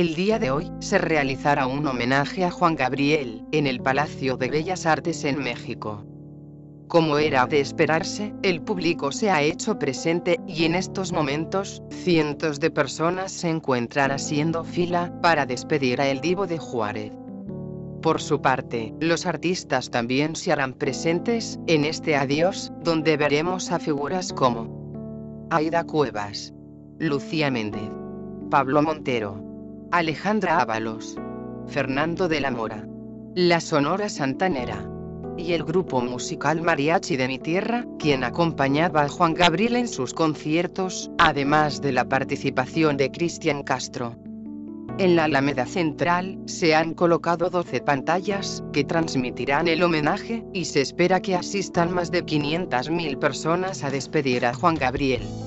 El día de hoy se realizará un homenaje a Juan Gabriel en el Palacio de Bellas Artes en México. Como era de esperarse, el público se ha hecho presente, y en estos momentos, cientos de personas se encuentran haciendo fila para despedir a el divo de Juárez. Por su parte, los artistas también se harán presentes en este adiós, donde veremos a figuras como Aida Cuevas, Lucía Méndez, Pablo Montero, Alejandra Ávalos, Fernando de la Mora, la Sonora Santanera y el grupo musical Mariachi de mi Tierra, quien acompañaba a Juan Gabriel en sus conciertos, además de la participación de Cristian Castro. En la Alameda Central se han colocado 12 pantallas que transmitirán el homenaje, y se espera que asistan más de 500.000 personas a despedir a Juan Gabriel.